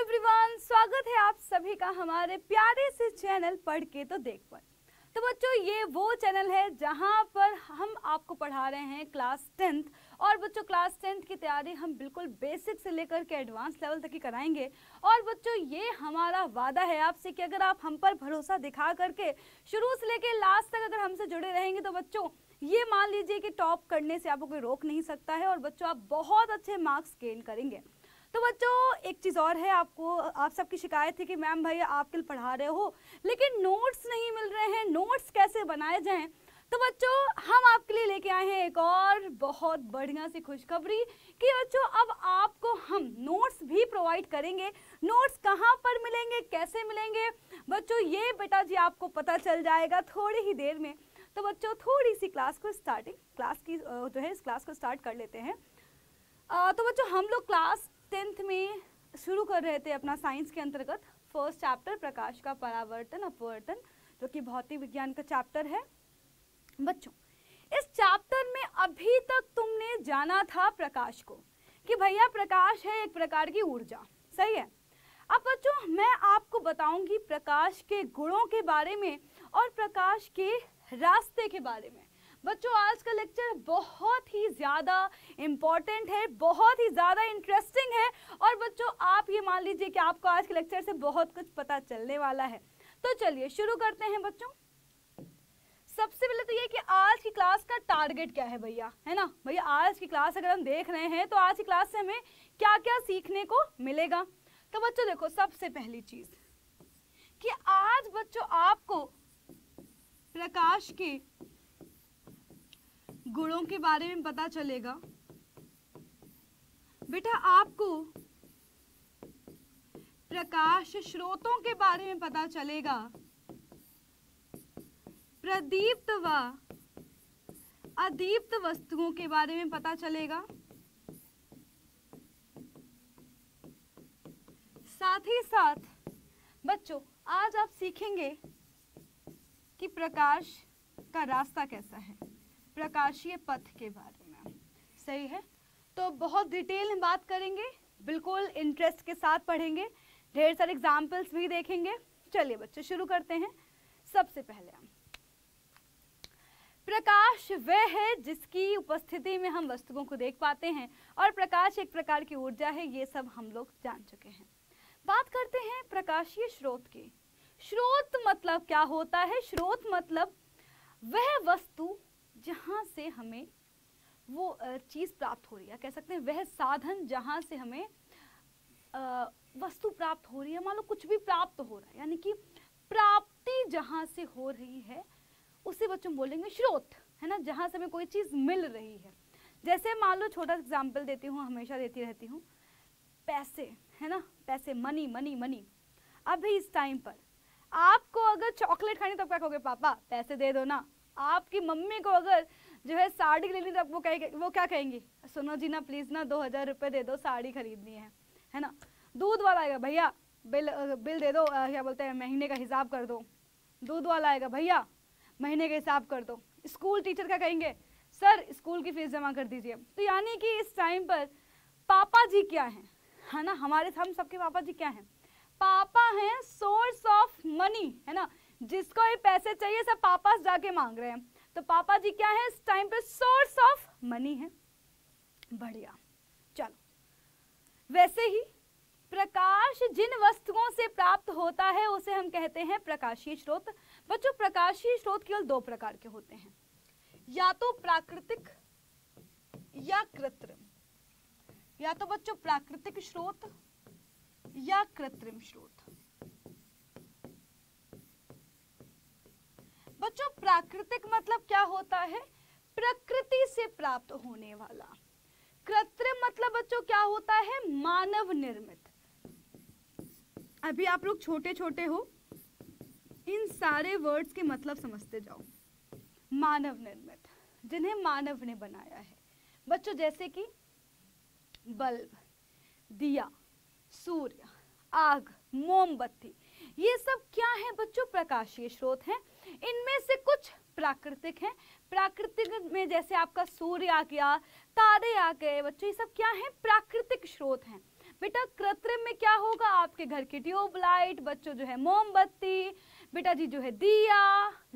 Hello everyone, स्वागत है आप सभी का हमारे प्यारे से चैनल पढ़ के तो देख पर। तो बच्चों, ये वो चैनल है जहां पर हम आपको पढ़ा रहे हैं क्लास 10th। और बच्चों, क्लास 10th की तैयारी हम बिल्कुल बेसिक से लेकर के एडवांस लेवल तक ही कराएंगे। और बच्चों, ये हमारा वादा है आपसे कि अगर आप हम पर भरोसा दिखा करके शुरू से लेकर लास्ट तक अगर हमसे जुड़े रहेंगे तो बच्चों ये मान लीजिए कि टॉप करने से आपको कोई रोक नहीं सकता है और बच्चों आप बहुत अच्छे मार्क्स गेन करेंगे। तो बच्चों, एक चीज़ और है, आपको आप सबकी शिकायत थी कि मैम भैया आप कल पढ़ा रहे हो लेकिन नोट्स नहीं मिल रहे हैं, नोट्स कैसे बनाए जाएं। तो बच्चों, हम आपके लिए लेके आए हैं एक और बहुत बढ़िया सी खुशखबरी कि बच्चों अब आपको हम नोट्स भी प्रोवाइड करेंगे। नोट्स कहाँ पर मिलेंगे, कैसे मिलेंगे बच्चों, ये बेटा जी आपको पता चल जाएगा थोड़ी ही देर में। तो बच्चों, थोड़ी सी क्लास को स्टार्ट कर लेते हैं। तो बच्चों, हम लोग क्लास 10th में शुरू कर रहे थे अपना साइंस के अंतर्गत फर्स्ट चैप्टर प्रकाश का परावर्तन अपवर्तन, जो कि भौतिक विज्ञान का चैप्टर है। बच्चों, इस चैप्टर में अभी तक तुमने जाना था प्रकाश को कि भैया प्रकाश है एक प्रकार की ऊर्जा, सही है। अब बच्चों, मैं आपको बताऊंगी प्रकाश के गुणों के बारे में और प्रकाश के रास्ते के बारे में। बच्चों, आज का लेक्चर बहुत ही ज़्यादा इम्पॉर्टेंट है, बहुत ही ज़्यादा इंटरेस्टिंग है और बच्चों आप ये मान लीजिए कि आपको आज के लेक्चर से बहुत कुछ पता चलने वाला है। तो चलिए शुरू करते हैं। बच्चों, सबसे पहले तो ये कि आज की क्लास का टारगेट क्या है भैया, है ना भैया। आज की क्लास अगर हम देख रहे हैं तो आज की क्लास से हमें क्या क्या सीखने को मिलेगा। तो बच्चों देखो, सबसे पहली चीज़ कि आज बच्चों आपको प्रकाश के गुणों के बारे में पता चलेगा। बेटा आपको प्रकाश स्रोतों के बारे में पता चलेगा, प्रदीप्त व अदीप्त वस्तुओं के बारे में पता चलेगा। साथ ही साथ बच्चों आज आप सीखेंगे कि प्रकाश का रास्ता कैसा है, प्रकाशीय पथ के बारे में, सही है। तो बहुत डिटेल में बात करेंगे, बिल्कुल इंटरेस्ट के साथ पढ़ेंगे, ढेर सारे एग्जाम्पल्स भी देखेंगे। चलिए बच्चों शुरू करते हैं। सबसे पहले हम प्रकाश वह है जिसकी उपस्थिति में हम वस्तुओं को देख पाते हैं और प्रकाश एक प्रकार की ऊर्जा है, ये सब हम लोग जान चुके हैं। बात करते हैं प्रकाशीय स्रोत की। स्रोत मतलब क्या होता है? स्रोत मतलब वह वस्तु जहाँ से हमें वो चीज़ प्राप्त हो रही है, कह सकते हैं वह साधन जहाँ से हमें वस्तु प्राप्त हो रही है। मान लो कुछ भी प्राप्त हो रहा है, यानी कि प्राप्ति जहाँ से हो रही है उसे बच्चों बोलेंगे स्रोत, है ना, जहाँ से हमें कोई चीज़ मिल रही है। जैसे मान लो छोटा सा एग्जाम्पल देती हूँ, हमेशा देती रहती हूँ, पैसे, है ना, पैसे, मनी मनी मनी। अभी इस टाइम पर आपको अगर चॉकलेट खानी तो आप क्या कहोगे? पापा पैसे दे दो ना। आपकी मम्मी को अगर जो है साड़ी लेनी तो वो क्या कहेंगी? सुनो जी ना, प्लीज़ ना 2000 रुपये दे दो, साड़ी खरीदनी है ना। दूध वाला आएगा, भैया बिल दे दो, क्या बोलते हैं, महीने का हिसाब कर दो। दूध वाला आएगा, भैया महीने का हिसाब कर दो। स्कूल टीचर क्या कहेंगे? सर स्कूल की फीस जमा कर दीजिए। तो यानी कि इस टाइम पर पापा जी क्या हैं, है ना, हमारे हम सबके पापा जी क्या हैं? पापा हैं सोर्स ऑफ मनी, है ना। जिसको ये पैसे चाहिए सब पापा से जाके मांग रहे हैं, तो पापा जी क्या है इस टाइम पे? सोर्स ऑफ मनी है। बढ़िया, चलो। वैसे ही प्रकाश जिन वस्तुओं से प्राप्त होता है उसे हम कहते हैं प्रकाशीय स्रोत। बच्चों प्रकाशीय स्रोत केवल दो प्रकार के होते हैं, या तो प्राकृतिक या कृत्रिम। या तो बच्चों प्राकृतिक स्रोत या कृत्रिम स्रोत। बच्चों प्राकृतिक मतलब क्या होता है? प्रकृति से प्राप्त होने वाला। कृत्रिम मतलब बच्चों क्या होता है? मानव निर्मित। अभी आप लोग छोटे छोटे हो, इन सारे वर्ड्स के मतलब समझते जाओ। मानव निर्मित, जिन्हें मानव ने बनाया है। बच्चों जैसे कि बल्ब, दिया, सूर्य, आग, मोमबत्ती, ये सब क्या है बच्चों? प्रकाशीय स्रोत हैं। इनमें से कुछ प्राकृतिक हैं। प्राकृतिक में जैसे आपका सूर्य आ गया, तारे आ गए, बच्चों ये सब क्या है? प्राकृतिक स्रोत हैं। बेटा कृत्रिम में क्या होगा, आपके घर की ट्यूबलाइट, बच्चों जो है मोमबत्ती, बेटा जी जो है दिया,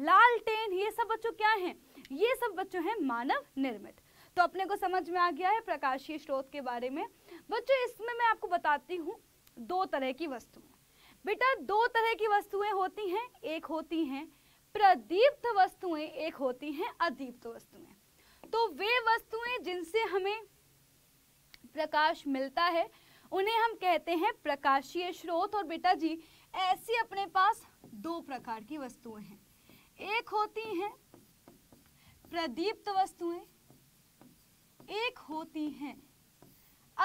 लालटेन, ये सब बच्चों क्या हैं, ये सब बच्चों हैं मानव निर्मित। तो अपने को समझ में आ गया है प्रकाशीय स्रोत के बारे में। बच्चों इसमें मैं आपको बताती हूँ दो तरह की वस्तुएं, बेटा दो तरह की वस्तुएं होती हैं, एक होती हैं प्रदीप्त वस्तुएं, एक होती हैं अदीप्त वस्तुएं। तो वे वस्तुएं जिनसे हमें प्रकाश मिलता है उन्हें हम कहते हैं प्रकाशीय स्रोत। और बेटा जी ऐसी अपने पास दो प्रकार की वस्तुएं हैं, एक होती हैं प्रदीप्त वस्तुएं, एक होती हैं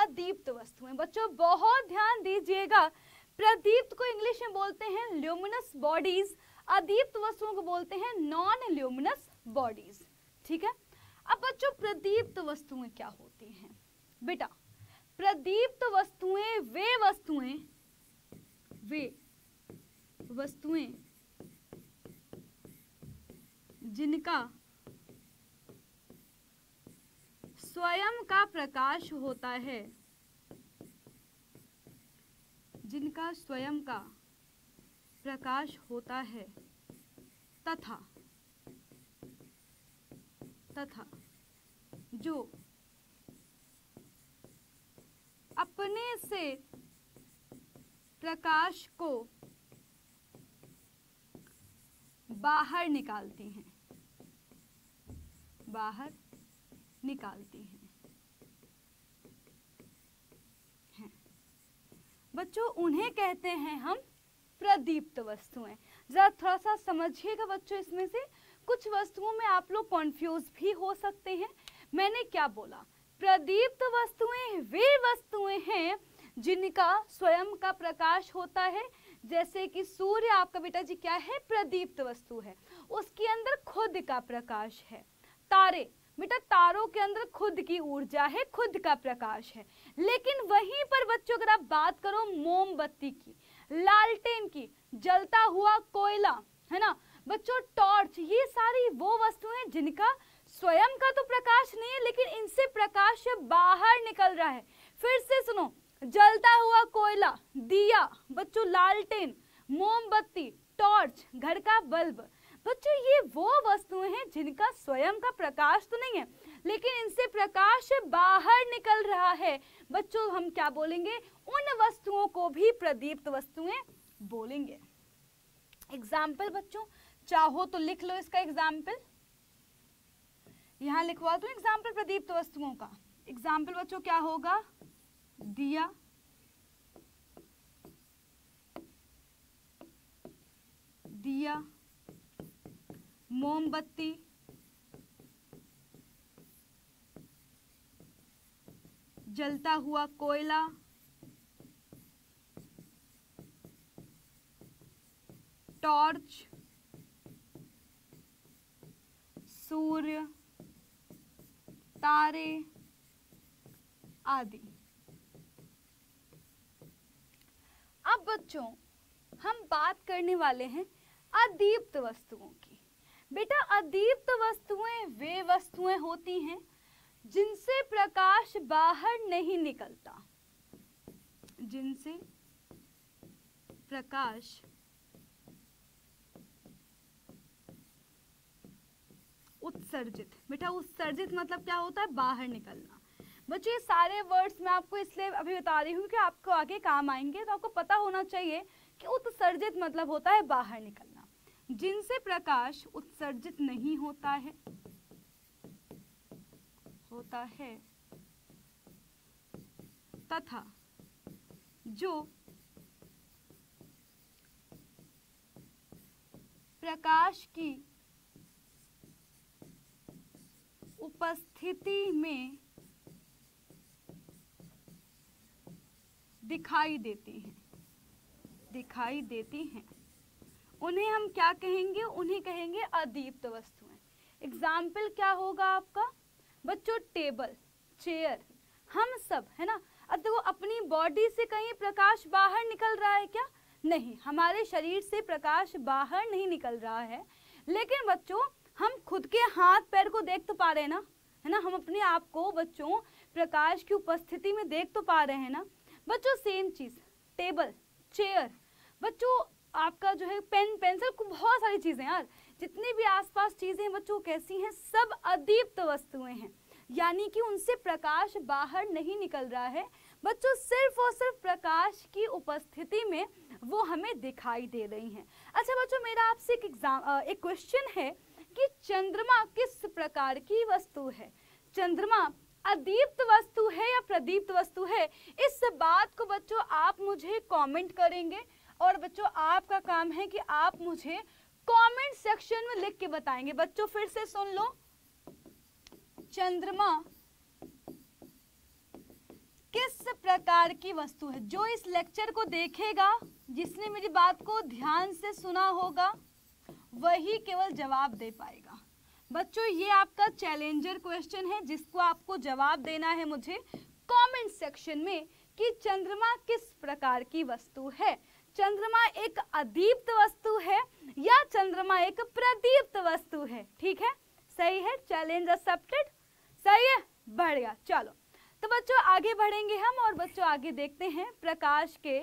अदीप्त वस्तुएं। बच्चों बहुत ध्यान दीजिएगा, प्रदीप्त को इंग्लिश में बोलते हैं ल्यूमिनस बॉडीज, अदीप्त वस्तुओं को बोलते हैं नॉन ल्यूमिनस बॉडीज। ठीक है, अब बच्चों प्रदीप्त वस्तुएं क्या होती हैं? बेटा प्रदीप्त वस्तुएं वे वस्तुएं जिनका स्वयं का प्रकाश होता है, जिनका स्वयं का प्रकाश होता है तथा जो अपने से प्रकाश को बाहर निकालती हैं। बच्चों उन्हें कहते हैं हम प्रदीप्त वस्तुएं। जरा थोड़ा सा समझिएगा बच्चों, इसमें से कुछ वस्तुओं में आप लोग कॉन्फ्यूज भी हो सकते हैं। मैंने क्या बोला, प्रदीप्त वस्तुएं वे वस्तुएं हैं जिनका स्वयं का प्रकाश होता है, जैसे कि सूर्य आपका बेटा जी क्या है, प्रदीप्त वस्तु है, उसके अंदर खुद का प्रकाश है। तारे, बेटा तारों के अंदर खुद की ऊर्जा है, खुद का प्रकाश है। लेकिन वहीं पर बच्चों अगर आप बात करो मोमबत्ती की, लालटेन की, जलता हुआ कोयला, है ना बच्चों, टॉर्च, ये सारी वो वस्तुएं जिनका स्वयं का तो प्रकाश नहीं है लेकिन इनसे प्रकाश बाहर निकल रहा है। फिर से सुनो, जलता हुआ कोयला, दिया, बच्चों लालटेन, मोमबत्ती, टॉर्च, घर का बल्ब, बच्चों ये वो वस्तुएं हैं जिनका स्वयं का प्रकाश तो नहीं है लेकिन इनसे प्रकाश बाहर निकल रहा है। बच्चों हम क्या बोलेंगे, उन वस्तुओं को भी प्रदीप्त वस्तुएं बोलेंगे। एग्जाम्पल बच्चों चाहो तो लिख लो, इसका एग्जाम्पल यहाँ लिखवा दूं, एग्जाम्पल प्रदीप्त वस्तुओं का एग्जाम्पल बच्चों क्या होगा, दिया, मोमबत्ती, जलता हुआ कोयला, टॉर्च, सूर्य, तारे आदि। अब बच्चों हम बात करने वाले हैं अदीप्त वस्तुओं की। बेटा अदीप्त वस्तुएं वे वस्तुएं होती हैं जिनसे प्रकाश बाहर नहीं निकलता, जिनसे प्रकाश उत्सर्जित, बेटा उत्सर्जित मतलब क्या होता है, बाहर निकलना। बच्चों ये सारे वर्ड्स मैं आपको इसलिए अभी बता रही हूँ कि आपको आगे काम आएंगे, तो आपको पता होना चाहिए कि उत्सर्जित मतलब होता है बाहर निकलना। जिनसे प्रकाश उत्सर्जित नहीं होता है तथा जो प्रकाश की उपस्थिति में दिखाई देती हैं उन्हें हम क्या कहेंगे, उन्हें कहेंगे अदीप्त वस्तुएं। एग्जाम्पल क्या होगा आपका बच्चों, टेबल, चेयर, हम सब, है ना। अब देखो अपनी बॉडी से कहीं प्रकाश बाहर निकल रहा है क्या, नहीं, हमारे शरीर से प्रकाश बाहर नहीं निकल रहा है, लेकिन बच्चों हम खुद के हाथ पैर को देख तो पा रहे हैं ना, है ना, हम अपने आप को बच्चों प्रकाश की उपस्थिति में देख तो पा रहे हैं ना। बच्चों सेम चीज़, टेबल, चेयर, बच्चों आपका जो है पेन, पेंसिल, बहुत सारी चीज़ें यार, जितनी भी आसपास चीज़ें हैं बच्चों कैसी हैं, सब अदीप्त वस्तुएं हैं, यानी कि उनसे प्रकाश बाहर नहीं निकल रहा है बच्चों, सिर्फ और सिर्फ प्रकाश की उपस्थिति में वो हमें दिखाई दे रही हैं। अच्छा बच्चों, मेरा आपसे एक क्वेश्चन है कि चंद्रमा किस प्रकार की वस्तु है? चंद्रमा अदीप्त वस्तु है या प्रदीप्त वस्तु है? इस बात को बच्चों आप मुझे कमेंट करेंगे और बच्चों आपका काम है कि आप मुझे कमेंट सेक्शन में लिख के बताएंगे। बच्चों फिर से सुन लो, चंद्रमा किस प्रकार की वस्तु है? जो इस लेक्चर को देखेगा, जिसने मेरी बात को ध्यान से सुना होगा, वही केवल जवाब दे पाएगा। बच्चों ये आपका चैलेंजर क्वेश्चन है, जिसको आपको जवाब देना है मुझे कमेंट सेक्शन में कि चंद्रमा किस प्रकार की वस्तु है। चंद्रमा एक अदीप्त वस्तु है या चंद्रमा एक प्रदीप्त वस्तु है? ठीक है, सही है, चैलेंज एक्सेप्टेड, सही है, बढ़ गया। चलो तो बच्चों आगे बढ़ेंगे हम और बच्चों आगे देखते हैं प्रकाश के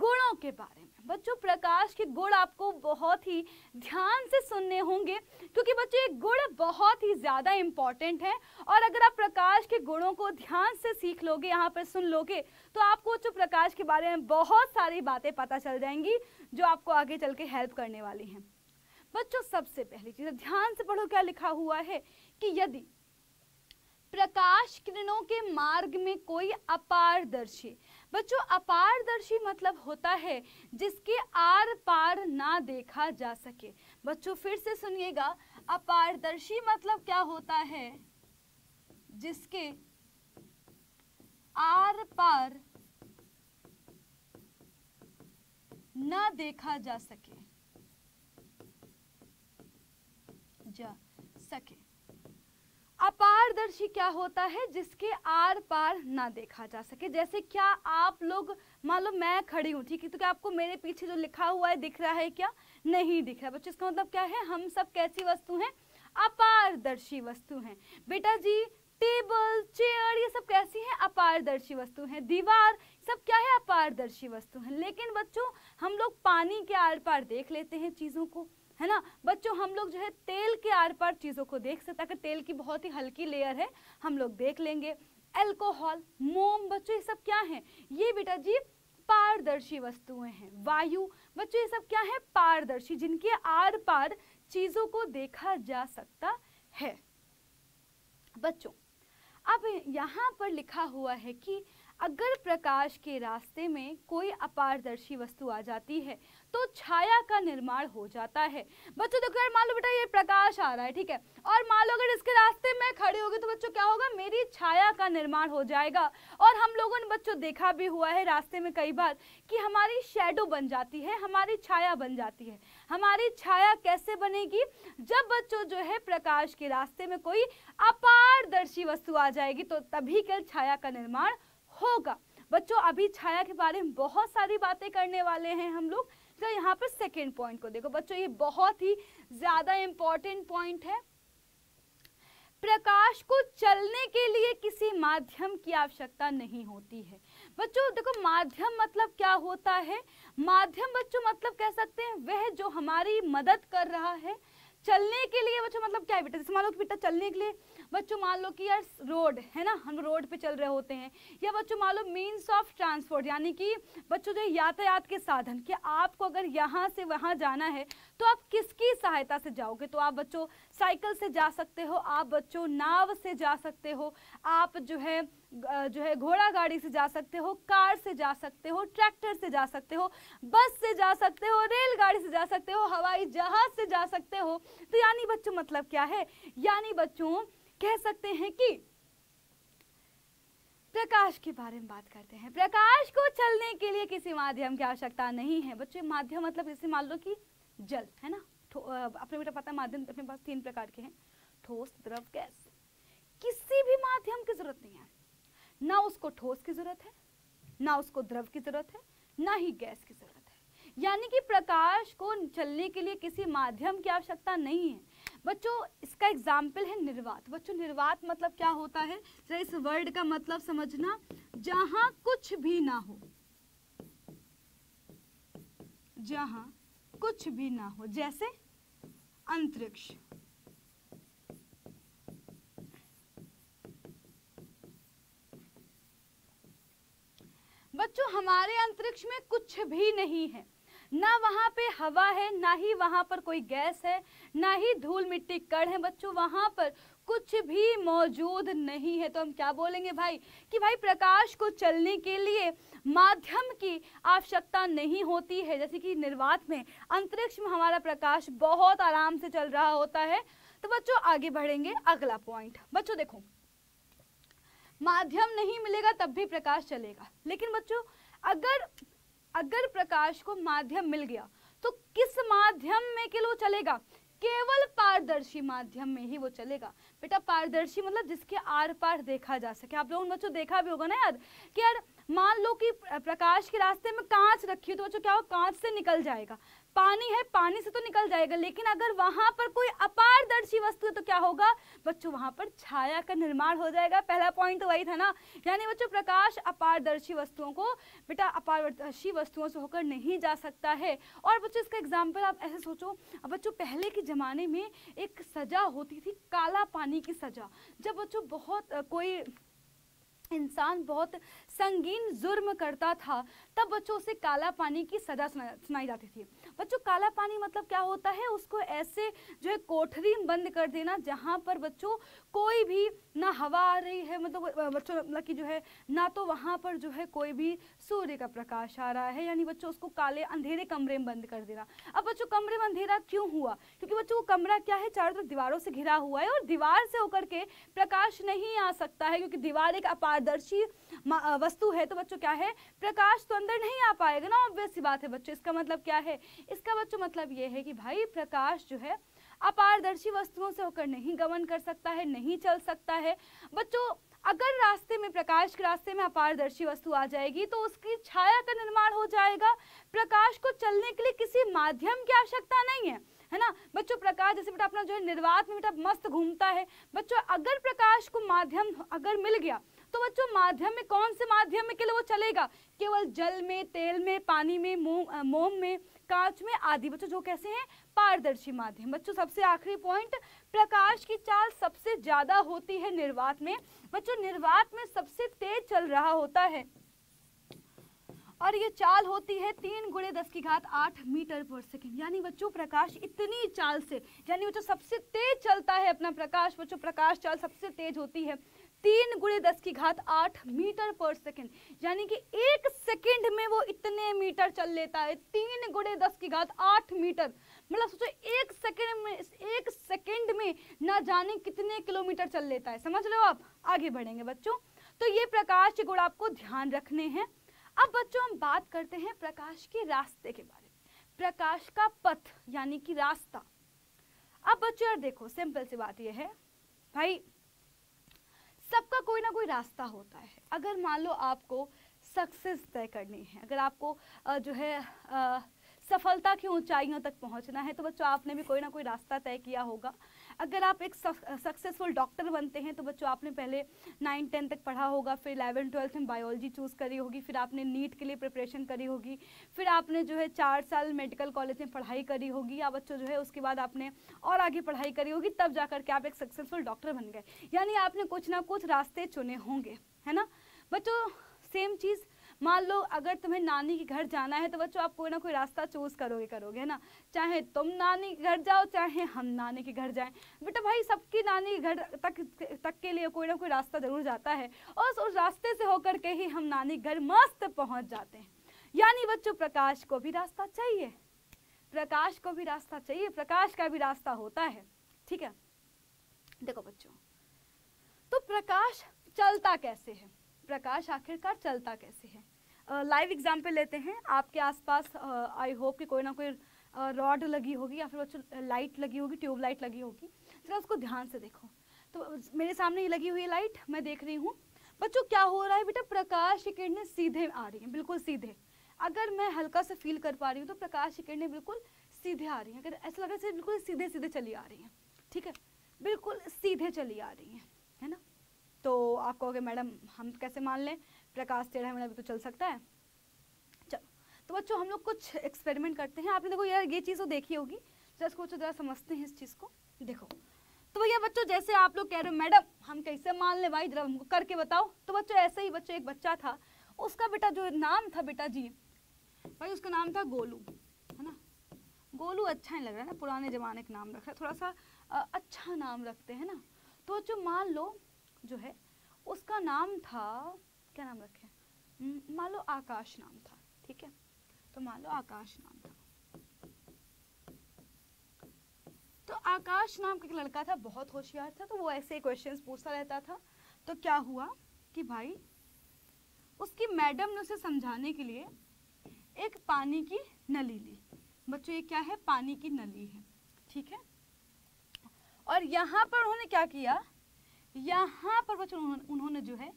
गुणों के बारे में। बच्चों प्रकाश के गुण आपको बहुत ही ध्यान से सुनने होंगे, क्योंकि बच्चों ये गुण बहुत ही ज़्यादा इम्पॉर्टेंट है और अगर आप प्रकाश के गुणों को ध्यान से सीख लोगे, यहाँ पर सुन लोगे, तो आपको जो प्रकाश के बारे में बहुत सारी बातें पता चल जाएंगी जो आपको आगे चल के हेल्प करने वाली हैं। बच्चों सबसे पहली चीज़ ध्यान से पढ़ो क्या लिखा हुआ है कि यदि प्रकाश किरणों के मार्ग में कोई अपारदर्शी, बच्चों अपारदर्शी मतलब होता है जिसके आर पार ना देखा जा सके। बच्चों फिर से सुनिएगा, अपारदर्शी मतलब क्या होता है? जिसके आर पार ना देखा जा सके। अपारदर्शी क्या होता है? जिसके आर पार ना देखा जा सके। जैसे क्या आप लोग, मान लो मैं खड़ी हूँ, ठीक है, तो क्या आपको मेरे पीछे जो लिखा हुआ है दिख रहा है क्या? नहीं दिख रहा। बच्चों इसका मतलब क्या है? हम सब कैसी वस्तु हैं? अपारदर्शी वस्तु हैं। बेटा जी टेबल, चेयर, ये सब कैसी हैं? अपारदर्शी वस्तु हैं। दीवार, सब क्या है? अपारदर्शी वस्तु हैं। लेकिन बच्चों हम लोग पानी के आर पार देख लेते हैं चीज़ों को, है ना बच्चों, हम लोग जो है तेल के आर पार चीज़ों को देख सकते हैं, अगर तेल की बहुत ही हल्की लेयर है हम लोग देख लेंगे। अल्कोहल, मोम, बच्चों ये सब क्या हैं? ये बेटा जी पारदर्शी वस्तुएं हैं। वायु, बच्चों ये सब क्या है? पारदर्शी, जिनके आर पार चीज़ों को देखा जा सकता है। बच्चों अब यहाँ पर लिखा हुआ है कि अगर प्रकाश के रास्ते में कोई अपारदर्शी वस्तु आ जाती है तो छाया का निर्माण हो जाता है। बच्चों देखो यार, मान लो बेटा ये प्रकाश आ रहा है, ठीक है, और मान लो अगर इसके रास्ते में खड़े होगी तो बच्चों क्या होगा? मेरी छाया का निर्माण हो जाएगा। और हम लोगों ने बच्चों देखा भी हुआ है रास्ते में कई बार कि हमारी शेडो बन जाती है, हमारी छाया बन जाती है। हमारी छाया कैसे बनेगी? जब बच्चों जो है प्रकाश के रास्ते में कोई अपारदर्शी वस्तु आ जाएगी तो तभी क्या छाया का निर्माण होगा। बच्चों अभी छाया के बारे में बहुत सारी बातें करने वाले हैं हम लोग। तो यहाँ पर सेकेंड पॉइंट को देखो बच्चों, ये बहुत ही ज्यादा इम्पोर्टेंट पॉइंट है। प्रकाश को चलने के लिए किसी माध्यम की आवश्यकता नहीं होती है। बच्चों देखो माध्यम मतलब क्या होता है? माध्यम बच्चों मतलब कह सकते हैं वह जो हमारी मदद कर रहा है चलने के लिए। बच्चों मतलब क्या है बेटा? जैसे मान लो कि बेटा चलने के लिए, बच्चों मान लो कि यार रोड है ना, हम रोड पे चल रहे होते हैं, या बच्चों मान लो मीन्स ऑफ ट्रांसपोर्ट, यानी कि बच्चों जो यातायात के साधन, कि आपको अगर यहाँ से वहाँ जाना है तो आप किसकी सहायता से जाओगे? तो आप बच्चों साइकिल से जा सकते हो, आप बच्चों नाव से जा सकते हो, आप जो है घोड़ा गाड़ी से जा सकते हो, कार से जा सकते हो, ट्रैक्टर से जा सकते हो, बस से जा सकते हो, रेलगाड़ी से जा सकते हो, हवाई जहाज से जा सकते हो। तो यानी बच्चों मतलब क्या है? यानी बच्चों कह सकते हैं कि प्रकाश के बारे में बात करते हैं, प्रकाश को चलने के लिए किसी माध्यम की आवश्यकता नहीं है। बच्चों माध्यम मतलब जैसे मान लो कि जल है ना, अपने बेटा पता है माध्यम अपने पास तीन प्रकार के हैं, ठोस, द्रव, गैस। किसी भी माध्यम की जरूरत नहीं है, ना उसको ठोस की जरूरत है, ना उसको द्रव की जरूरत है, ना ही गैस की जरूरत है। यानी कि प्रकाश को चलने के लिए किसी माध्यम की आवश्यकता नहीं है। बच्चों इसका एग्जाम्पल है निर्वात। बच्चों निर्वात मतलब क्या होता है? इस वर्ड का मतलब समझना, जहाँ कुछ भी ना हो, जहां कुछ भी ना हो, जैसे अंतरिक्ष। बच्चों हमारे अंतरिक्ष में कुछ भी नहीं है, ना वहां पे हवा है, ना ही वहां पर कोई गैस है, ना ही धूल मिट्टी कण है। बच्चों वहां पर कुछ भी मौजूद नहीं है। तो हम क्या बोलेंगे भाई कि भाई प्रकाश को चलने के लिए माध्यम की आवश्यकता नहीं होती है। जैसे कि निर्वात में, अंतरिक्ष में हमारा प्रकाश बहुत आराम से चल रहा होता है। तो बच्चों आगे बढ़ेंगे अगला पॉइंट। बच्चों देखो, माध्यम नहीं मिलेगा तब भी प्रकाश चलेगा, लेकिन बच्चों अगर प्रकाश को माध्यम मिल गया तो किस माध्यम में के वो चलेगा? केवल पारदर्शी माध्यम में ही वो चलेगा। बेटा पारदर्शी मतलब जिसके आर पार देखा जा सके। आप लोगों बच्चों देखा भी होगा ना यार कि यार मान लो कि प्रकाश के रास्ते में कांच रखी हो तो बच्चों क्या हो, कांच से निकल जाएगा। पानी है, पानी से तो निकल जाएगा, लेकिन अगर वहां पर कोई अपारदर्शी वस्तु है तो क्या होगा बच्चों, वहां पर छाया का निर्माण हो जाएगा। पहला पॉइंट तो वही था ना, यानी बच्चों प्रकाश अपारदर्शी वस्तुओं को, बेटा अपारदर्शी वस्तुओं से होकर नहीं जा सकता है। और बच्चों इसका एग्जाम्पल आप ऐसे सोचो, बच्चों पहले के ज़माने में एक सजा होती थी, काला पानी की सजा। जब बच्चों कोई इंसान बहुत संगीन जुर्म करता था तब बच्चों उसे काला पानी की सजा सुनाई जाती थी। बच्चों काला पानी मतलब क्या होता है, उसको ऐसे जो है कोठरी में बंद कर देना जहाँ पर बच्चों कोई भी ना हवा आ रही है, मतलब बच्चों मतलब कि जो है ना तो वहाँ पर जो है कोई भी सूर्य का प्रकाश आ रहा है, यानी बच्चों उसको काले अंधेरे कमरे में बंद कर देना। अब बच्चों कमरे में अंधेरा क्यों हुआ, क्योंकि बच्चों वो कमरा क्या है, चारों तरफ दीवारों से घिरा हुआ है और दीवार से होकर के प्रकाश नहीं आ सकता है, क्योंकि दीवार एक पारदर्शी वस्तु है। तो बच्चों क्या है, प्रकाश तो अंदर नहीं आ पाएगा ना, ऑब्वियस सी बात है बच्चों। इसका मतलब क्या है, इसका बच्चों मतलब ये है कि भाई प्रकाश जो है अपारदर्शी वस्तुओं से होकर नहीं गमन कर सकता है, नहीं चल सकता है। बच्चों अगर रास्ते में, प्रकाश के रास्ते में अपारदर्शी वस्तु आ जाएगी तो उसकी छाया का निर्माण हो जाएगा। प्रकाश को चलने के लिए किसी माध्यम की आवश्यकता नहीं है, है ना बच्चों। प्रकाश जैसे बेटा अपना जो है निर्वात में बेटा मस्त घूमता है। बच्चों अगर प्रकाश को माध्यम अगर मिल गया तो बच्चों माध्यम में, कौन से माध्यम में के लिए वो चलेगा, केवल जल में, तेल में, पानी में, मोम में, कांच में आदि। बच्चों जो कैसे हैं, पारदर्शी माध्यम। बच्चों सबसे आखिरी पॉइंट, प्रकाश की चाल सबसे ज्यादा होती है निर्वात में। बच्चों निर्वात में सबसे तेज चल रहा होता है और ये चाल होती है 3 × 10⁸ मीटर पर सेकेंड, यानी बच्चों प्रकाश इतनी चाल से, यानी बच्चों सबसे तेज चलता है अपना प्रकाश। बच्चों प्रकाश चाल सबसे तेज होती है 3 × 10⁸ मीटर पर सेकेंड, यानी कि 1 सेकेंड में वो इतने मीटर चल लेता है। 3 × 10⁸ मीटर, मतलब सोचो 1 सेकेंड में ना जाने कितने किलोमीटर चल लेता है, समझ रहे हो आप। आगे बढ़ेंगे बच्चों, तो ये प्रकाश के गुण आपको ध्यान रखने हैं। अब बच्चों हम बात करते हैं प्रकाश के रास्ते के बारे में, प्रकाश का पथ यानी कि रास्ता। अब बच्चों यार देखो, सिंपल सी बात यह है भाई, सबका कोई ना कोई रास्ता होता है। अगर मान लो आपको सक्सेस तय करनी है, अगर आपको जो है सफलता की ऊंचाइयों तक पहुंचना है, तो बच्चों आपने भी कोई ना कोई रास्ता तय किया होगा। अगर आप एक सक्सेसफुल डॉक्टर बनते हैं तो बच्चों आपने पहले 9-10 तक पढ़ा होगा, फिर 11-12 में बायोलॉजी चूज़ करी होगी, फिर आपने नीट के लिए प्रिपरेशन करी होगी, फिर आपने जो है 4 साल मेडिकल कॉलेज में पढ़ाई करी होगी, या बच्चों जो है उसके बाद आपने और आगे पढ़ाई करी होगी, तब जा कर के आप एक सक्सेसफुल डॉक्टर बन गए। यानी आपने कुछ ना कुछ रास्ते चुने होंगे, है ना बच्चों। सेम चीज़ मान लो अगर तुम्हें नानी के घर जाना है तो बच्चों आप कोई ना कोई रास्ता चूज करोगे, है ना। चाहे तुम नानी के घर जाओ, चाहे हम नानी के घर जाएं, बेटा भाई सबकी नानी के घर तक के लिए कोई ना कोई रास्ता जरूर जाता है और उस रास्ते से होकर के ही हम नानी के घर मस्त पहुंच जाते हैं। यानी बच्चों प्रकाश को भी रास्ता चाहिए, प्रकाश को भी रास्ता चाहिए, प्रकाश का भी रास्ता होता है, ठीक है। देखो बच्चों, तो प्रकाश चलता कैसे है, प्रकाश आखिरकार चलता कैसे है। लाइव एग्जाम्पल लेते हैं। आपके आसपास आई होप कि कोई ना कोई रॉड लगी होगी या फिर बच्चों लाइट लगी होगी, ट्यूब लाइट लगी होगी। जरा उसको ध्यान से देखो। तो मेरे सामने ये लगी हुई लाइट मैं देख रही हूँ। बच्चों क्या हो रहा है बेटा, प्रकाश की किरणें सीधे आ रही हैं, बिल्कुल सीधे। अगर मैं हल्का से फील कर पा रही हूँ तो प्रकाश की किरणें बिल्कुल सीधे आ रही हैं। अगर ऐसा लग रहा है बिल्कुल सीधे सीधे चली आ रही हैं, ठीक है, बिल्कुल सीधे चली आ रही हैं, है ना। तो आप कहोगे मैडम हम कैसे मान लें, प्रकाश टेढ़ा मेढ़ा भी तो चल सकता है। चलो तो बच्चों हम लोग कुछ एक्सपेरिमेंट करते हैं। आपने देखो यार ये चीज़ तो देखी होगी, जरा सोचो, जरा समझते हैं इस चीज़ को। देखो तो भैया बच्चों जैसे आप लोग कह रहे हो मैडम हम कैसे मान लें भाई, जरा हमको करके बताओ। तो बच्चों ऐसे ही बच्चों एक बच्चा था, उसका बेटा जो नाम था बेटा जी भाई, उसका नाम था गोलू, है ना। गोलू अच्छा नहीं लग रहा है ना, पुराने ज़माने का नाम रखा है, थोड़ा सा अच्छा नाम रखते हैं ना। तो बच्चों मान लो जो है उसका नाम था, क्या नाम रखे, मान लो आकाश नाम था, ठीक है। तो मान लो आकाश नाम था। तो आकाश नाम का एक लड़का था, बहुत होशियार था, तो वो ऐसे क्वेश्चंस पूछता रहता था। तो क्या हुआ कि भाई उसकी मैडम ने उसे समझाने के लिए एक पानी की नली ली। बच्चों ये क्या है, पानी की नली है, ठीक है। और यहाँ पर उन्होंने क्या किया, यहाँ पर बच्चों उन्होंने जो है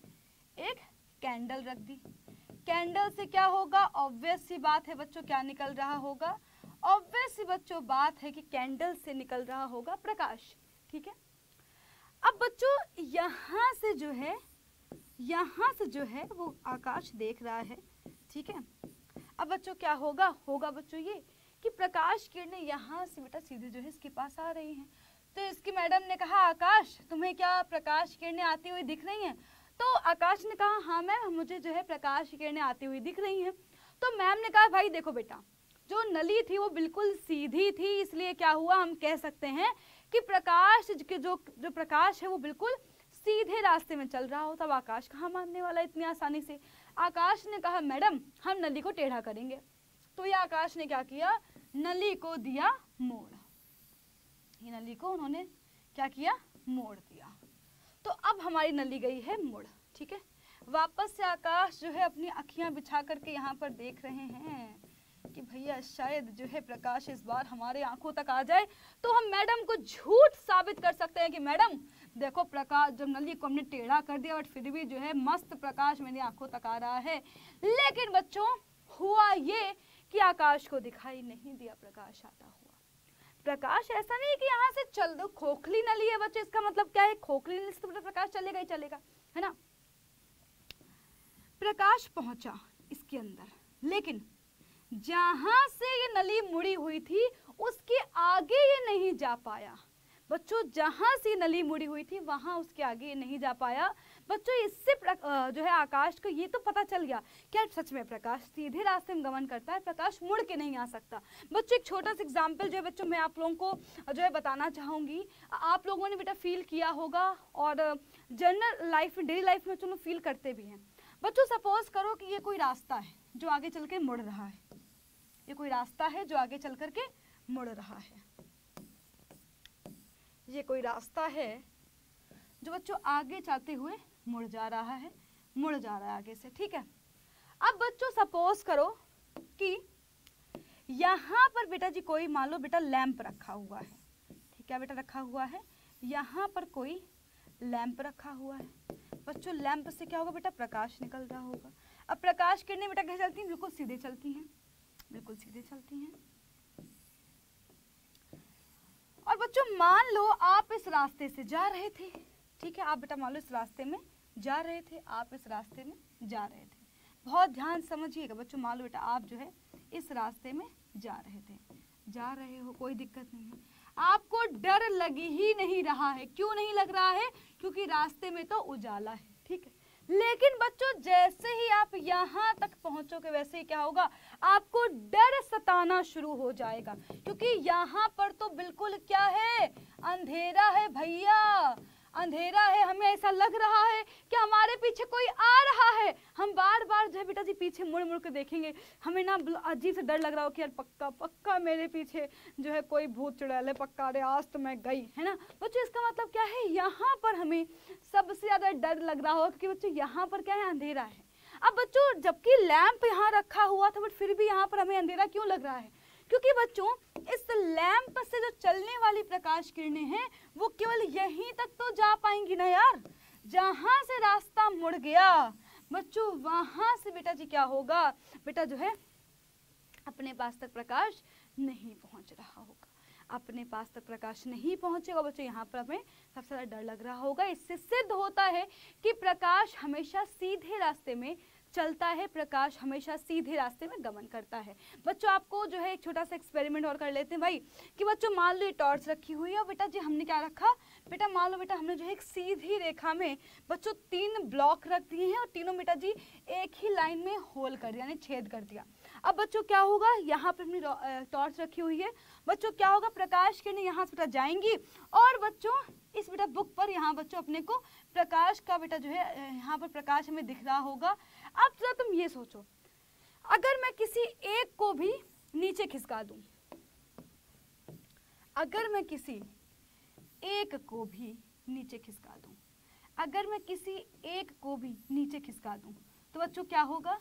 एक कैंडल रख दी। कैंडल से क्या होगा, ऑब्वियस सी बात है बच्चों क्या निकल रहा होगा, ऑब्वियस सी बच्चों बात है कि कैंडल से निकल रहा होगा प्रकाश, ठीक है। अब बच्चों यहाँ से जो है, यहाँ से जो है वो आकाश देख रहा है, ठीक है। अब बच्चों क्या होगा, होगा बच्चों ये कि प्रकाश किरणें यहाँ से बेटा सीधे जो है इसके पास आ रही हैं। तो इसकी मैडम ने कहा आकाश तुम्हें क्या प्रकाश किरणें आती हुई दिख रही हैं? तो आकाश ने कहा हाँ मैम मुझे जो है प्रकाश किरणें आती हुई दिख रही हैं। तो मैम ने कहा भाई देखो बेटा जो नली थी वो बिल्कुल सीधी थी, इसलिए क्या हुआ हम कह सकते हैं कि प्रकाश के जो प्रकाश है वो बिल्कुल सीधे रास्ते में चल रहा हो। तब आकाश कहाँ मानने वाला इतनी आसानी से। आकाश ने कहा मैडम हम नली को टेढ़ा करेंगे। तो ये आकाश ने क्या किया, नली को दिया मोड़, ये नली को उन्होंने क्या किया, मोड़ दिया। तो अब हमारी नली गई है मोड़, ठीक है। वापस से आकाश जो है अपनी अखियां बिछा करके यहाँ पर देख रहे हैं कि भैया शायद जो है प्रकाश इस बार हमारे आंखों तक आ जाए। तो हम मैडम को झूठ साबित कर सकते हैं कि मैडम देखो प्रकाश जब नली को हमने टेढ़ा कर दिया बट फिर भी जो है मस्त प्रकाश मेरी आंखों तक आ रहा है। लेकिन बच्चों हुआ ये कि आकाश को दिखाई नहीं दिया प्रकाश आता हुआ। प्रकाश ऐसा नहीं कि यहाँ से चल दो, खोखली नली है बच्चे, इसका मतलब क्या है, खोखली नली से तो प्रकाश चलेगा ही चलेगा, है ना। प्रकाश पहुंचा इसके अंदर, लेकिन जहां से ये नली मुड़ी हुई थी उसके आगे ये नहीं जा पाया। बच्चों जहां से नली मुड़ी हुई थी वहां उसके आगे ये नहीं जा पाया। बच्चों इससे जो है आकाश को ये तो पता चल गया क्या सच में प्रकाश सीधे रास्ते में गमन करता है, प्रकाश मुड़ के नहीं आ सकता। बच्चों एक छोटा सा एग्जांपल जो है बच्चों मैं आप लोगों को जो है बताना चाहूँगी। आप लोगों ने बेटा फील किया होगा और जनरल लाइफ में डेली लाइफ में बच्चों लोग फील करते भी हैं। बच्चों सपोज करो कि ये कोई रास्ता है जो आगे चल के मुड़ रहा है, ये कोई रास्ता है जो आगे चल करके मुड़ रहा है, ये कोई रास्ता है जो बच्चों आगे चलते हुए मुड़ जा रहा है, मुड़ जा रहा है आगे से, ठीक है। अब बच्चों सपोज करो कि यहाँ पर बेटा जी कोई मान लो बेटा लैंप रखा हुआ है, ठीक है बेटा रखा हुआ है, यहाँ पर कोई लैंप रखा हुआ है। बच्चों लैंप से क्या होगा बेटा, प्रकाश निकल रहा होगा। अब प्रकाश किरणें बेटा कैसे चलती हैं, बिल्कुल सीधे चलती हैं, बिल्कुल सीधे चलती हैं। और बच्चों मान लो आप इस रास्ते से जा रहे थे, ठीक है, आप बेटा मान लो इस रास्ते में जा रहे थे, आप इस रास्ते में जा रहे थे, बहुत ध्यान समझिएगा बच्चों। मान लो बेटा आप जो है इस रास्ते में जा रहे थे, जा रहे हो, कोई दिक्कत नहीं है, आपको डर लगी ही नहीं रहा है। क्यों नहीं लग रहा है, क्योंकि रास्ते में तो उजाला है, ठीक है। लेकिन बच्चों जैसे ही आप यहाँ तक पहुँचोगे वैसे ही क्या होगा, आपको डर सताना शुरू हो जाएगा, क्योंकि यहाँ पर तो बिल्कुल क्या है, अंधेरा है भैया, अंधेरा है। हमें ऐसा लग रहा है कि हमारे पीछे कोई आ रहा है, हम बार बार जो है बेटा जी पीछे मुड़ मुड़ के देखेंगे, हमें ना अजीब से डर लग रहा हो कि यार पक्का पक्का मेरे पीछे जो है कोई भूत चुड़ैल है, पक्का अरे आज तो मैं गई, है ना। बच्चों इसका मतलब क्या है, यहाँ पर हमें सबसे ज़्यादा डर लग रहा हो, क्योंकि बच्चों यहाँ पर क्या है, अंधेरा है। अब बच्चों जबकि लैंप यहाँ रखा हुआ था बट फिर भी यहाँ पर हमें अंधेरा क्यों लग रहा है, क्योंकि बच्चों इस लैंप से जो चलने वाली प्रकाश किरणें हैं वो केवल यहीं तक तो जा पाएंगी ना यार। जहां से रास्ता मुड़ गया बच्चों वहां से बेटा जी क्या होगा, बेटा जो है अपने पास तक प्रकाश नहीं पहुंच रहा होगा, अपने पास तक प्रकाश नहीं पहुंचेगा। बच्चों यहाँ पर हमें सबसे ज़्यादा डर लग रहा होगा। इससे सिद्ध होता है कि प्रकाश हमेशा सीधे रास्ते में चलता है, प्रकाश हमेशा सीधे रास्ते में गमन करता है। बच्चों आपको जो है एक छोटा सा एक्सपेरिमेंट और कर लेते हैं भाई, कि बच्चों मान लो ये टॉर्च रखी हुई है और बेटा जी हमने क्या रखा, बेटा मान लो बेटा हमने जो है एक सीधी रेखा में बच्चों 3 ब्लॉक रख दिए हैं और तीनों बेटा जी एक ही लाइन में होल कर दिया, यानी छेद कर दिया। अब बच्चों क्या होगा, यहाँ पर हमने टॉर्च रखी हुई है, बच्चों क्या होगा, प्रकाश किरणें यहाँ से बेटा जाएंगी और बच्चों इस बेटा बुक पर यहाँ बच्चों अपने को प्रकाश का बेटा जो है यहाँ पर प्रकाश हमें दिख रहा होगा। अब जरा तुम ये सोचो, अगर मैं किसी एक को भी नीचे खिसका दूं, अगर मैं किसी एक को भी नीचे खिसका दूं, अगर मैं किसी एक को भी नीचे खिसका दूं, तो बच्चों क्या होगा,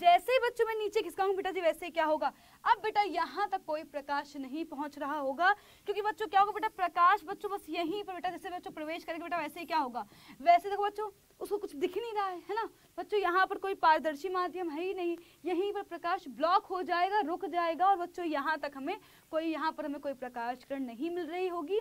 जैसे ही बच्चों मैं नीचे खिसकाऊंगी बेटा जी वैसे ही क्या होगा, अब बेटा यहाँ तक कोई प्रकाश नहीं पहुँच रहा होगा, क्योंकि बच्चों क्या होगा बेटा, प्रकाश बच्चों बस यहीं पर बेटा जैसे बच्चों प्रवेश करेंगे बेटा वैसे ही क्या होगा, वैसे देखो बच्चों उसको कुछ दिख नहीं रहा है ना बच्चों, यहाँ पर कोई पारदर्शी माध्यम है ही नहीं, यहीं पर प्रकाश ब्लॉक हो जाएगा, रुक जाएगा और बच्चों यहाँ तक हमें कोई, यहाँ पर हमें कोई प्रकाश किरण नहीं मिल रही होगी,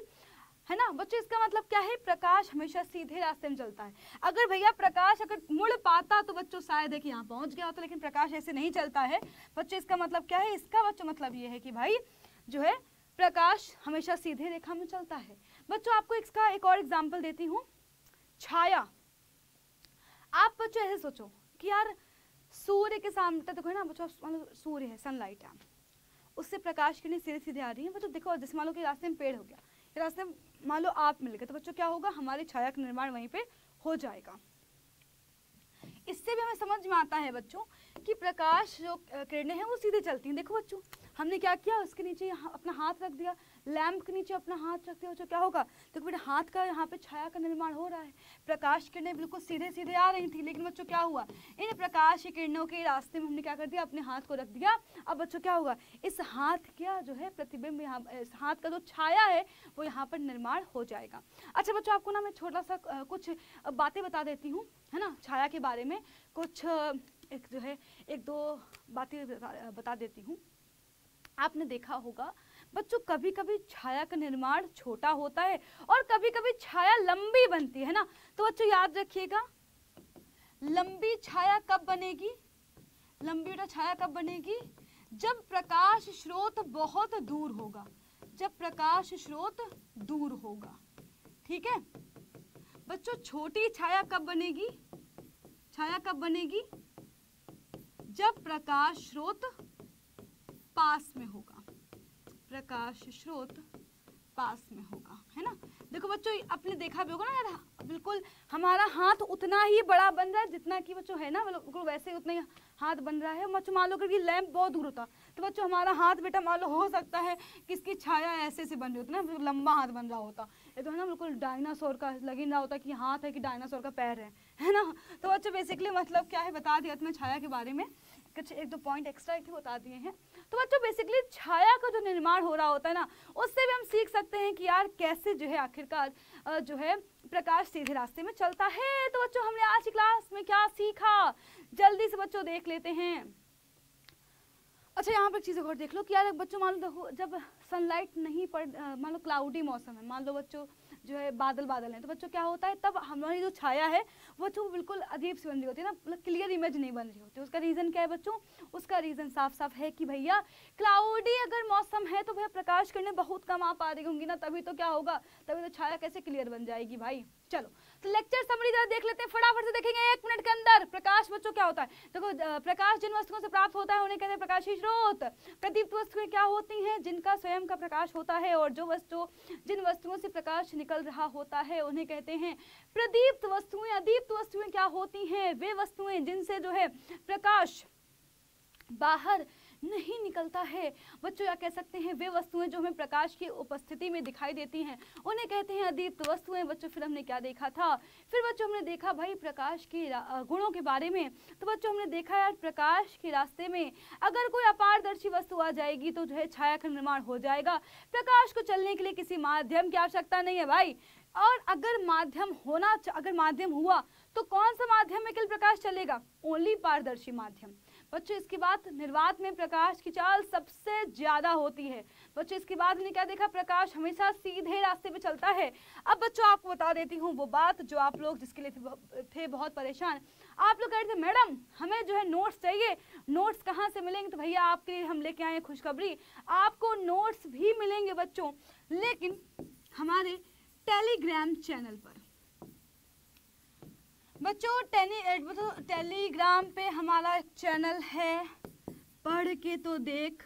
है ना बच्चों। इसका मतलब क्या है, प्रकाश हमेशा सीधे रास्ते में चलता है। अगर भैया प्रकाश अगर मुड़ पाता तो बच्चों शायद है कि यहाँ पहुँच गया होता, लेकिन प्रकाश ऐसे नहीं चलता है बच्चों। इसका मतलब क्या है, इसका बच्चों मतलब ये है कि भाई जो है प्रकाश हमेशा सीधे रेखा में चलता है। बच्चों आपको इसका एक और एग्जाम्पल देती हूँ, छाया। आप बच्चों ऐसे सोचो कि यार सूर्य के सामने देखो है ना बच्चों, मतलब सूर्य है, सनलाइट है, उससे प्रकाश किरणें सीधे सीधे आ रही है बच्चों। देखो जैसे मान लो कि रास्ते में पेड़ हो गया, रास्ते में मान लो आप मिल गए, तो बच्चों क्या होगा, हमारी छाया का निर्माण वहीं पे हो जाएगा। इससे भी हमें समझ में आता है बच्चों कि प्रकाश जो किरणें हैं वो सीधे चलती हैं। देखो बच्चों हमने क्या किया, उसके नीचे अपना हाथ रख दिया, लैंप के नीचे अपना हाथ रख दिया, बच्चों क्या होगा, देखो बेटा हाथ का यहाँ पे छाया का निर्माण हो रहा है, प्रकाश किरणें बिल्कुल सीधे सीधे आ रही थी, लेकिन बच्चों क्या हुआ, इन प्रकाश किरणों के रास्ते में हमने क्या कर दिया, अपने हाथ को रख दिया। अब बच्चों क्या होगा, इस हाथ का जो है प्रतिबिंब यहाँ, इस हाथ का जो छाया है वो यहाँ पर निर्माण हो जाएगा। अच्छा बच्चों आपको ना मैं छोटा सा कुछ बातें बता देती हूँ है ना, छाया के बारे में कुछ एक जो है 1-2 बातें बता देती हूँ। आपने देखा होगा बच्चों कभी कभी छाया का निर्माण छोटा होता है और कभी कभी छाया लंबी बनती है ना, तो बच्चों याद रखिएगा लंबी छाया कब बनेगी, लंबी बेटा छाया कब बनेगी, जब प्रकाश स्रोत बहुत दूर होगा, जब प्रकाश स्रोत दूर होगा, ठीक है बच्चों। छोटी छाया कब बनेगी, छाया कब बनेगी, जब प्रकाश स्रोत पास में होगा, प्रकाश स्रोत पास में होगा, है ना। देखो बच्चों आपने देखा भी होगा ना यार, बिल्कुल हमारा हाथ उतना ही बड़ा बन रहा है जितना कि बच्चों है ना, बिल्कुल वैसे ही उतना ही हाथ बन रहा है। बच्चों मान लो कि लैंप बहुत दूर होता तो बच्चों हमारा हाथ बेटा मान लो हो सकता है कि इसकी छाया ऐसे से बन रही होती ना, बिल्कुल लंबा हाथ बन रहा होता, ये तो है ना बिल्कुल डायनासोर का लग ही रहा होता कि हाथ है कि डायनासोर का पैर है ना। तो बच्चों बेसिकली मतलब क्या है बता दिया तुम्हें छाया के बारे में, कुछ 1-2 पॉइंट एक्स्ट्रा एक बता दिए हैं। तो बच्चों बेसिकली छाया का जो निर्माण हो रहा होता है ना, उससे भी हम सीख सकते हैं कि यार कैसे जो है आखिरकार जो है प्रकाश सीधे रास्ते में चलता है। तो बच्चों हमने आज की क्लास में क्या सीखा, जल्दी से बच्चों देख लेते हैं। अच्छा यहाँ पर चीज़ें और देख लो कि यार बच्चों मान लो देखो जब सनलाइट नहीं पड़, मान लो क्लाउडी मौसम है, मान लो बच्चों जो है बादल हैं, तो बच्चों क्या होता है तब हमारी जो छाया है बच्चों बिल्कुल अजीब सी बन रही होती है ना, मतलब क्लियर इमेज नहीं बन रही होती। उसका रीज़न क्या है बच्चों, उसका रीज़न साफ साफ है कि भैया क्लाउडी अगर मौसम है तो भैया प्रकाश किरणें बहुत कम आ पा रही होंगी ना, तभी तो क्या होगा, तभी तो छाया कैसे क्लियर बन जाएगी भाई। चलो तो लेक्चर समरी जरा देख लेते हैं, फटाफट से देखेंगे 1 मिनट के अंदर। प्रकाश बच्चों क्या होता है, देखो प्रकाश जिन वस्तुओं से प्राप्त होता है उन्हें कहते हैं प्रकाशीय स्रोत। प्रदीप्त वस्तुएं क्या होती हैं, जिनका स्वयं का प्रकाश होता है और जो वस्तु जिन वस्तुओं से प्रकाश निकल रहा होता है उन्हें कहते हैं प्रदीप्त वस्तुएं। अदीप्त वस्तुएं क्या होती हैं, वे वस्तुएं जिनसे जो है प्रकाश बाहर नहीं निकलता है बच्चों, या कह सकते हैं वे वस्तुएं जो हमें प्रकाश की उपस्थिति में दिखाई देती हैं उन्हें कहते हैं अदीप्त वस्तुएं। बच्चों फिर हमने क्या देखा था, फिर बच्चों हमने देखा भाई प्रकाश के गुणों के बारे में। तो बच्चों हमने देखा यार प्रकाश के रास्ते में अगर कोई अपारदर्शी वस्तु आ जाएगी तो जो है छाया का निर्माण हो जाएगा। प्रकाश को चलने के लिए किसी माध्यम की आवश्यकता नहीं है भाई, और अगर माध्यम हुआ तो कौन सा माध्यम में केवल प्रकाश चलेगा, ओनली पारदर्शी माध्यम। बच्चों इसके बाद निर्वात में प्रकाश की चाल सबसे ज्यादा होती है। बच्चों इसके बाद हमने क्या देखा, प्रकाश हमेशा सीधे रास्ते पे चलता है। अब बच्चों आपको बता देती हूँ वो बात जो आप लोग जिसके लिए थे बहुत परेशान। आप लोग कह रहे थे मैडम हमें जो है नोट्स चाहिए, नोट्स कहाँ से मिलेंगे, तो भैया आपके लिए हम लेके आए हैं खुशखबरी, आपको नोट्स भी मिलेंगे बच्चों, लेकिन हमारे टेलीग्राम चैनल पर। बच्चों टेलीग्राम पे हमारा एक चैनल है पढ़ के तो देख,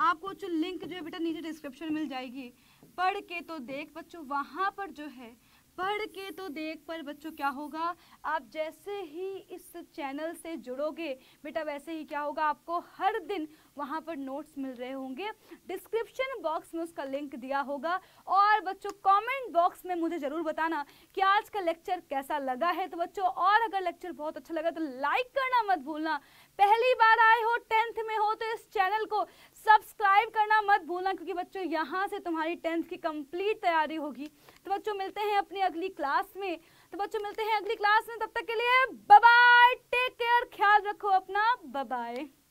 आपको जो लिंक जो है बेटा नीचे डिस्क्रिप्शन मिल जाएगी, पढ़ के तो देख। बच्चों वहाँ पर जो है पढ़ के तो देख पर बच्चों क्या होगा, आप जैसे ही इस चैनल से जुड़ोगे बेटा वैसे ही क्या होगा, आपको हर दिन वहाँ पर नोट्स मिल रहे होंगे। डिस्क्रिप्शन बॉक्स में उसका लिंक दिया होगा। और बच्चों कमेंट बॉक्स में मुझे ज़रूर बताना कि आज का लेक्चर कैसा लगा है। तो बच्चों और अगर लेक्चर बहुत अच्छा लगा तो लाइक करना मत भूलना। पहली बार आए हो, 10th में हो, तो इस चैनल को सब्सक्राइब करना मत भूलना, क्योंकि बच्चों यहाँ से तुम्हारी 10th की कंप्लीट तैयारी होगी। तो बच्चों मिलते हैं अपनी अगली क्लास में, तब तक के लिए बाय बाय, टेक केयर, ख्याल रखो अपना, बाय बाय।